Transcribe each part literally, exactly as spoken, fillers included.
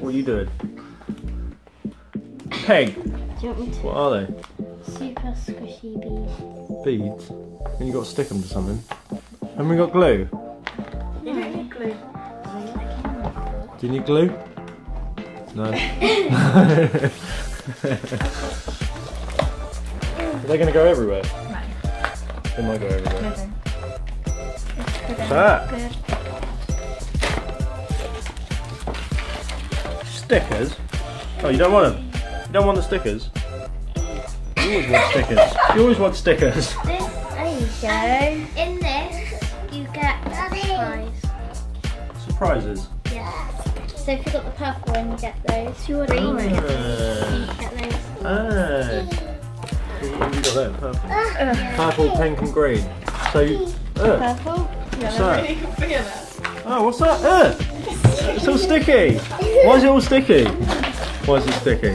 What are you doing? Peg! Do you want me to? What are they? Super squishy beads. Beads? And you got to stick them to something. And we got glue. You don't need glue. Do you need glue? No. Are they going to go everywhere? No. They might go everywhere. Okay. What's that? Good. Stickers? Oh, you don't want them? You don't want the stickers? You always want stickers. You always want stickers. This, there you go. Um, in this, you get surprise. Surprises? Yeah. So if you got the purple one, you get those. You want orange. Uh, you get those. Ah. You got them, purple. Uh, purple, yeah. Pink and green. So you, uh. Purple? What's that? Oh, what's that? Uh, it's all sticky. Why is it all sticky? Why is it sticky?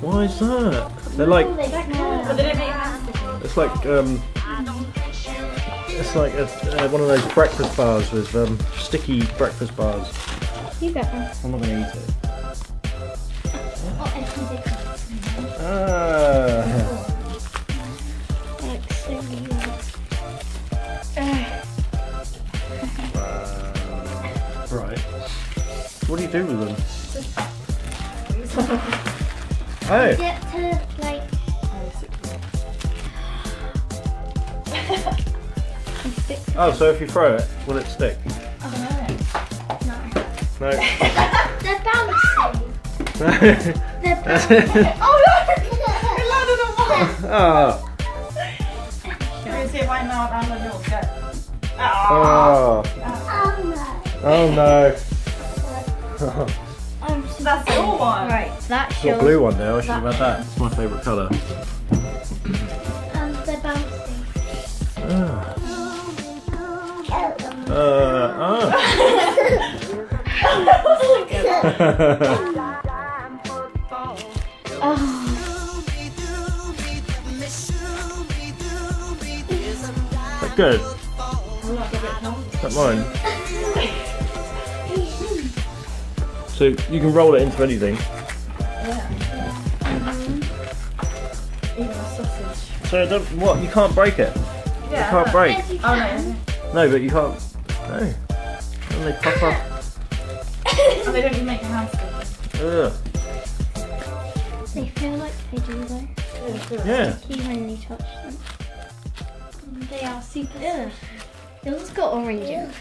Why is that? They're like. It's like um. It's like a, uh, one of those breakfast bars with um sticky breakfast bars. You got them. I'm not gonna eat it. Ah. Wow. Right. What do you do with them? Hey. You get to like. Oh, so if you throw it, will it stick? Oh no. No. No. They're bouncing. They're bouncing. Oh no. Oh. Oh. Oh no. Oh. That's your one. Right, that's your blue one now. I should have had that. It's my favourite colour. And they're bouncing. Ah. Uh, oh. Good. Is that mine? So you can roll it into anything. Yeah. Mm-hmm. Even a sausage. So don't, what? You can't break it. Yeah. You can't break. Yes, you can. Oh no. No, but you can't. No. And they pop up. Oh, they don't even make a house. Ugh. They feel like they do though. Yeah. You only touch them. They are super good. Yours got orange in it.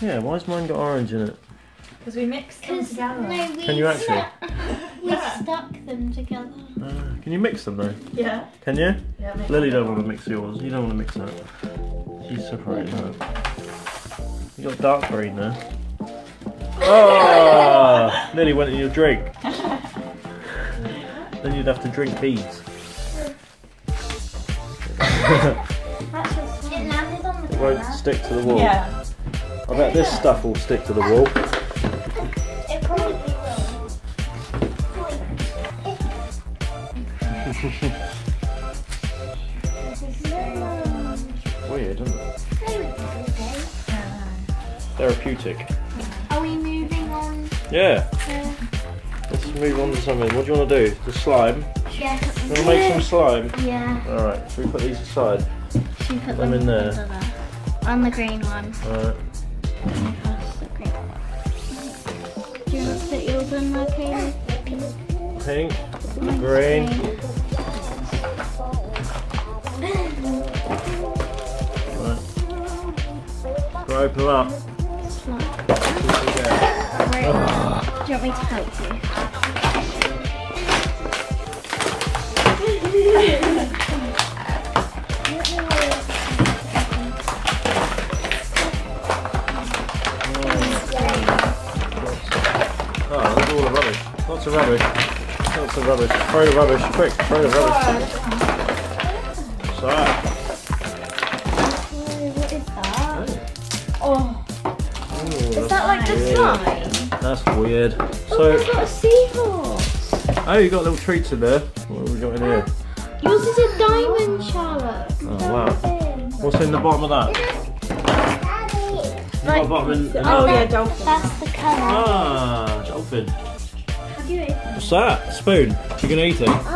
Yeah, why's mine got orange in it? Because we mixed them together. No, we can you actually? We yeah. stuck them together. Uh, can you mix them though? Yeah. Can you? Yeah. Lily don't want to mix yours. You don't want to mix that. She's separating them. You got dark green there. Oh! Lily went in your drink. Then you'd have to drink beads. Won't stick to the wall. Yeah. I bet this stuff will stick to the wall. It probably will. Weird, isn't it? Therapeutic. Are we moving on? Yeah. To... Let's move on to something. What do you want to do? The slime? Yes. You want to make some slime? Yeah. Alright, should we put these aside? Should we put them in there? Together? On the green one. Alright. Oh my gosh, the green one. Do you want to put yours in there, Kaylee? Pink. Pink. Green. Alright. Go open up. Right. Oh. Do you want me to help you? Lots of rubbish. Lots of rubbish. Throw the rubbish. Quick, throw the rubbish. What's that? What is that? Oh. Oh is that, that like the slime? That's weird. Oh, so, I've got a seahorse. Oh, you got little treats in there. What have we got in here? Yours is a diamond, Charlotte. Oh, wow. What's in the bottom of that? Daddy. Like, bottom in, in oh that, yeah, dolphin. That's the colour. Ah, dolphin. Have you eaten? What's that? Spoon. You gonna eat it? Right.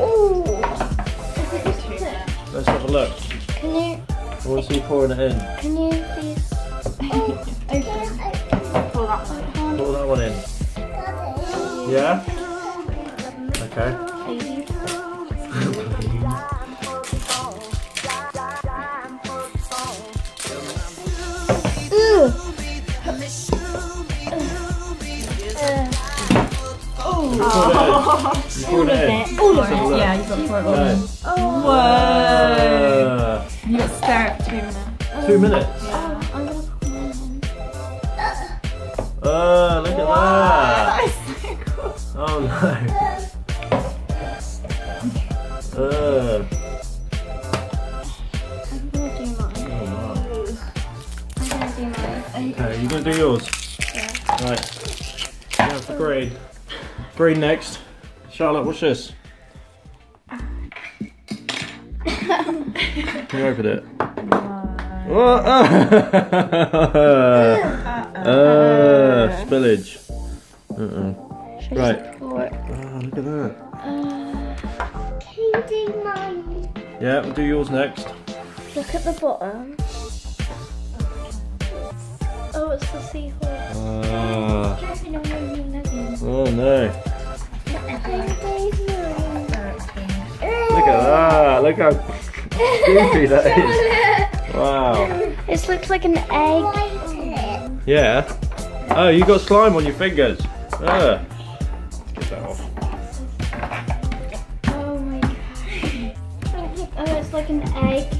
Ooh. Let's have a look. Can you? What's he pouring it in? Can you please? Oh, open. Yeah, pour that one in. Pour that one in. Yeah. Okay. Oh, you poured it in. All of it. All of it. Yeah, you've got to pour it all in. Oh. Whoa. You've got to stir it for two minutes. Um, two minutes? Yeah. I'm going to pour it in. Oh, look at that. That is so cool. Oh, no. uh. I'm going to do mine. I'm going to do mine. Okay, you're going to do yours? Yeah. Right. Now for green. Green next. Charlotte, what's this? Can you open it? No. Oh, oh. uh, uh, spillage. Uh-uh. Right. Oh, look at that. Uh, can you do mine? Yeah, we'll do yours next. Look at the bottom. Oh, it's the seahorse. Uh, oh no. Look at that, look how goofy that is. Wow. It looks like an egg. Yeah. Oh, you got slime on your fingers. Uh, get that off. Oh my god. Oh, it's like an egg.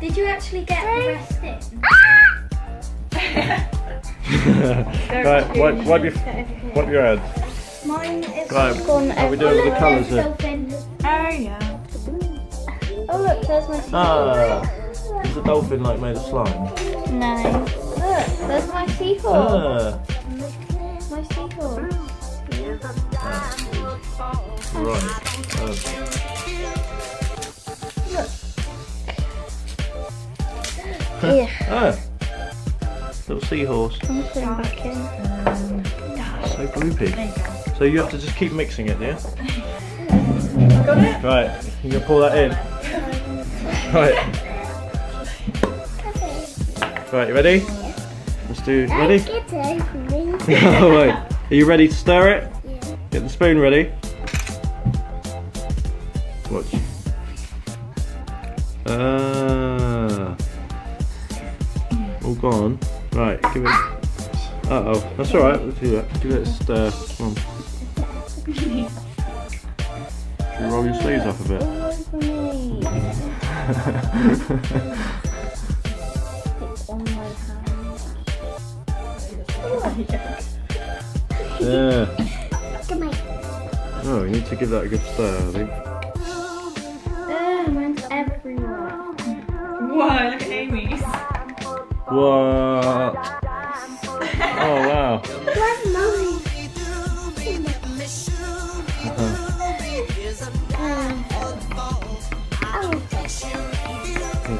Did you actually get the rest in? Right, wipe, wipe, your, wipe your head. Mine is right, gone over. Are we doing oh, the colours here? Oh yeah. Oh look, there's my seahorse. Ah, is a dolphin like made of slime? No. Look, there's my seahorse. Ah. My seahorse. Ah. Right. Oh. Look. Yeah. Oh. Little seahorse. I'm putting back in. Um, so gloopy. So you have to just keep mixing it, yeah? Got it? Right, you can pour that in. Right. Right, you ready? Let's do. Ready? Oh, wait. Are you ready to stir it? Yeah. Get the spoon ready. Watch. Ah. All gone. Right, give it. Uh oh, that's alright, we'll do that. Give it a stir. Come on. Should we roll your sleeves up a bit? It's on my hand. Yeah. Come on. Oh, we need to give that a good stir, I think. Oh, mine's everywhere. Whoa, look at Amy's. Whoa! Oh wow! That's mine. Uh-huh.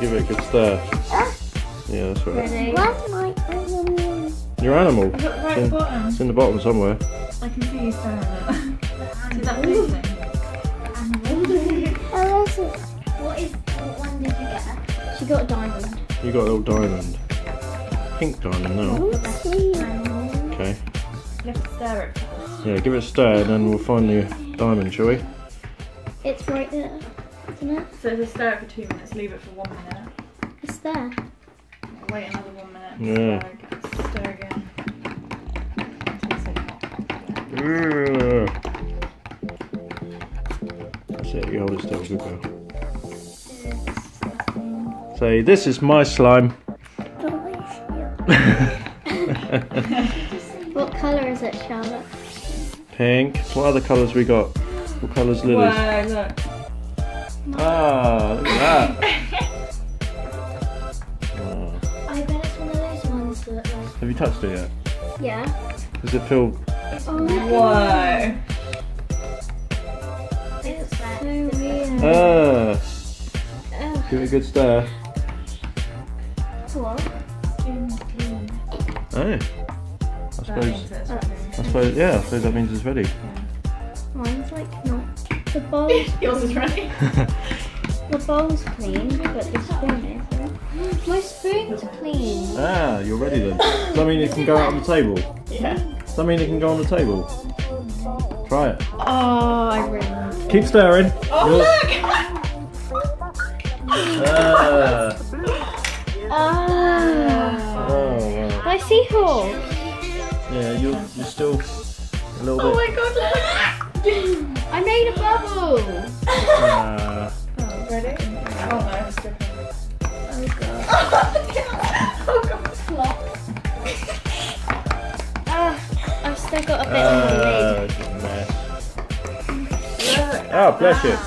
Give it a good stir. Uh, yeah, that's right. Ready? Where's my animal? Your animal? I've got the right it's, in, bottom. It's in the bottom somewhere. I can see you staring at it. Is that amazing? Animal. Oh, that's it. What is? What one did you get? She got a diamond. You got a little diamond. Pink diamond now. Okay. Let's stir it first. Yeah, give it a stir and then we'll find the diamond, shall we? It's right there, isn't it? So just stir it for two minutes, leave it for one minute. It's there. Wait another one minute. Yeah. Stir, stir again. Yeah. That's it, you hold it still, good girl. Say, this is my slime. What colour is it, Charlotte? Pink. What other colours we got? What colours, Lily's? Whoa, look. Ah, look at that. Oh. I bet it's one of those ones that like... Have you touched it yet? Yeah. Does it feel... Oh, whoa. It's so weird. Ah. Uh, Give it a good stir. Hello. In green. Oh. I suppose. That right. I suppose. Yeah. I suppose that means it's ready. Yeah. Mine's like not. The bowl. Yours is ready. The bowl's clean, but the spoon isn't. My spoon's clean. Ah, you're ready then. Does that mean it can go out on the table? Yeah. Does that mean it can go on the table? Try it. Oh, I really. Keep stirring. Oh, you're... look! Ah. Ah. Oh, wow. My seahorse. Yeah, you're, you're still a little bit. Oh my god, look! I made a bubble! Ah. Ready? Oh no, it's different. Oh god. Oh god, it's flopped. Ah, I've still got a bit uh, on the lid. Oh, bless you.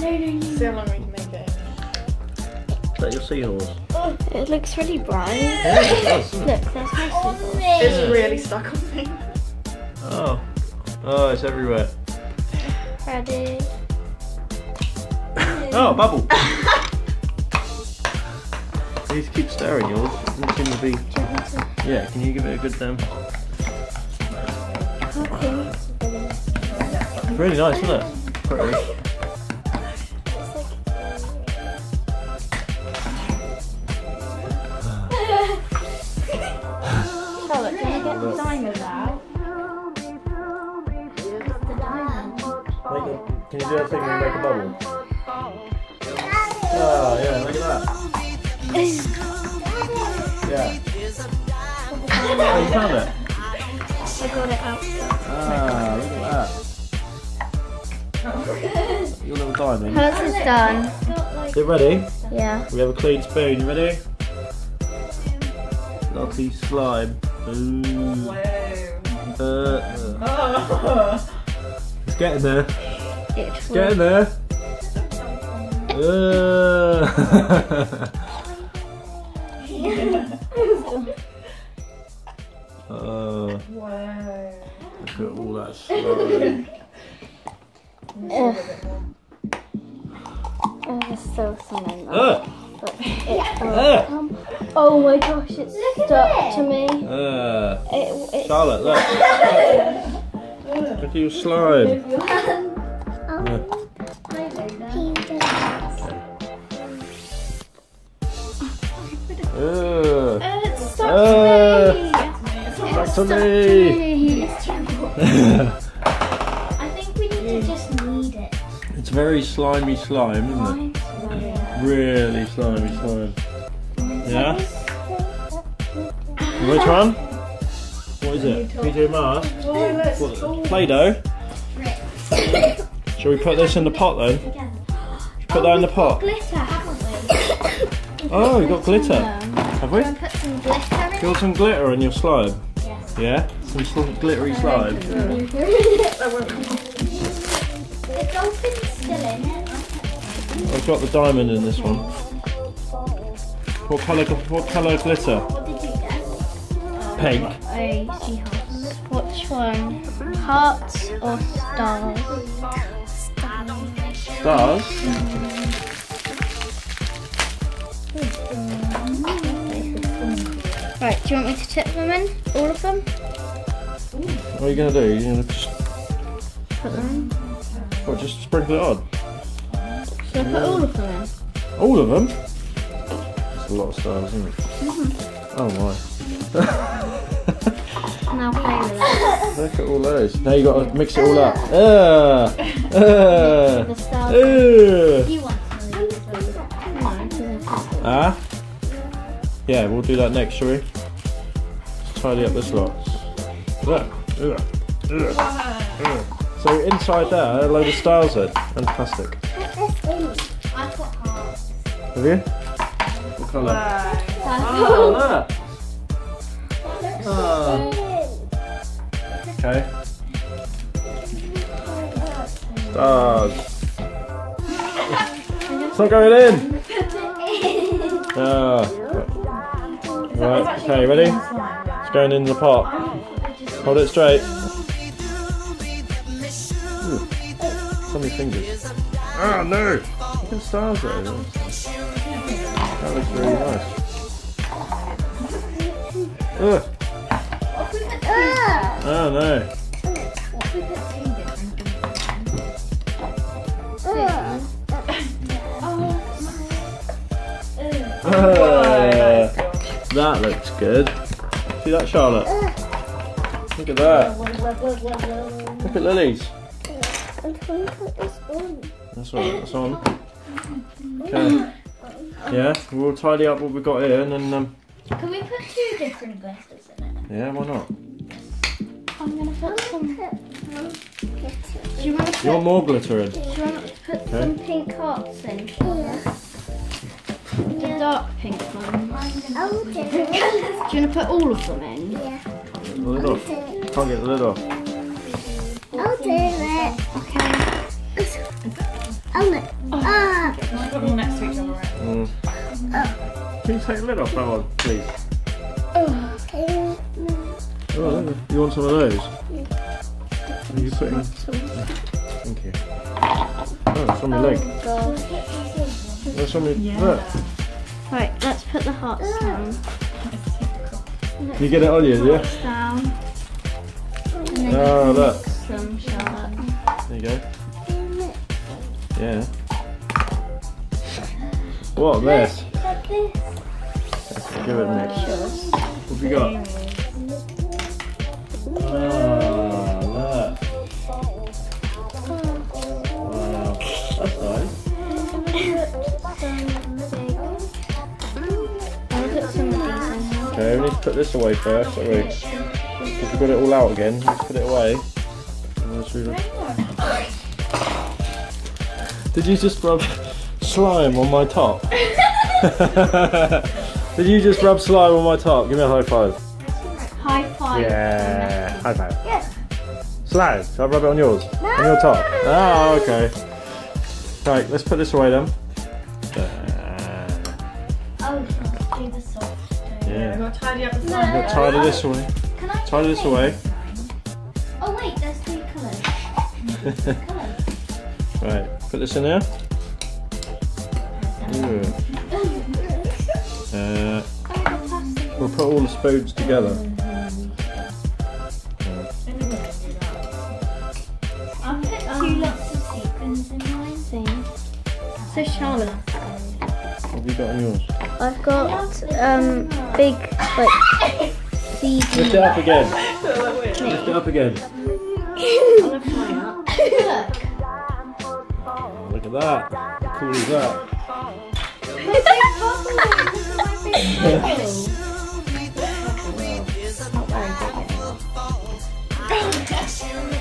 No, no, no. See how long we can make it. Is that your seahorse? Oh, it looks really bright. Yeah, it does. Look, there's my seahorse. It's really stuck on me. Oh. Oh, it's everywhere. Ready? Oh, bubble! You need to keep stirring yours. It doesn't seem to be. Yeah, can you give it a good damn? Okay. It's really nice, isn't it? Pretty. Charlotte, can I get the diamond out? The diamond. A, can you do that thing and make a bubble? Oh yeah, look at that. Yeah. Oh, you found it? I got it out. Ah, look at that. Your little diamond. Hers is done. Is it ready? Yeah. We have a clean spoon. You ready? Lovely slime. Ooh. Uh, uh. It's getting there. It's getting there. Oh. Wow. Look at all that slime. Ugh. Oh, there's still some in there. But it, um, oh my gosh, it's look stuck to me. Uh, it, it's Charlotte, look. Look at your slime. Yeah. Uh, it's stuck uh, to me! It's stuck, stuck to me! It's terrible. I think we need to just knead it. It's very slimy slime, isn't it? Slime. Yeah. Really slimy slime. Yeah? Which one? What is it? P J Masks? Oh, Play-Doh? Shall we put this in the pot then? Put oh, that in the pot? Glitter, haven't we? Oh, you got glitter. Have we? Put some glitter in. You got some glitter in your slime? Yes. Yeah? Some sort of glittery slime. The dolphin's still in it. I've got the diamond in this one. What colour what colour glitter? What did you guess? Pink. Oh, seahorse. Which one? Hearts or stars? Stars? Mm. Right, do you want me to tip them in? All of them? What are you going to do? You're going to just... put them in? What, just sprinkle it on? Should I put all of them in? All of them? That's a lot of stars, isn't it? Mm-hmm. Oh my. Now play with it. Look at all those. Now you've got to mix it all up. Ah! Ah! The stars. Ooh. You want Ah? Yeah, we'll do that next, shall we? Tidy up this lot. Look, look, look. So inside there are a load of stars then, and plastic. I've got hearts. Have you? What colour? Wow. Oh, look! That looks ah. Okay. Stars. It's not going in! Ah. Right, okay, ready? It's going in the pot. Hold it straight. Ooh, so many fingers. Ah, no! Look at stars over there. That looks really nice. Ugh! Oh no! Uh, that looks good. See that, Charlotte? Look at that. Look at Lily's. I'm trying to put this on. That's all right, that's on. Okay. Yeah, we'll tidy up what we've got here and then... Um... Can we put two different glitters in it? Yeah, why not? I'm going to put some... Do you want to put... You want more glitter in? Do you want to put okay. some pink hearts in? Yeah. The dark pink ones. Oh, okay. Do you want to put all of them in? Yeah. Can't get the lid off. Can't get the lid off. I'll do it. Okay. I'll look. Ah. I've got more next to each other, right? Mm. Oh. Can you take the lid off that one, please? Oh, okay. Oh, you want some of those? Are you putting... Thank you. Oh, it's on my leg. Oh, God. That's on me. Yeah. Look. Right, let's put the hearts uh, down. You get it on you, yeah? Down. Oh, look. Some Charlotte. There you go. Yeah. What a mess. Give it next. What have you got? Oh, look. Wow. That's nice. Okay, we need to put this away first, don't we? If we put it all out again, let's put it away. Did you just rub slime on my top? Did you just rub slime on my top? Give me a high five. High five. Yeah, high five. Yes. Slime, shall I rub it on yours? No. On your top? Oh, okay. Right, let's put this away then. Yeah. We've got to tidy up the slime. No. We've got to tidy this away. Can I tidy this away. Oh wait, there's three colours. Right, put this in there. uh, we'll put all the spoons together. I'll put two lots of sequins in mine. So Charlotte. What have you got on yours? I've got um big like C D. Lift it up again. Lift it up again. Oh, look at that. How cool is that? Wow.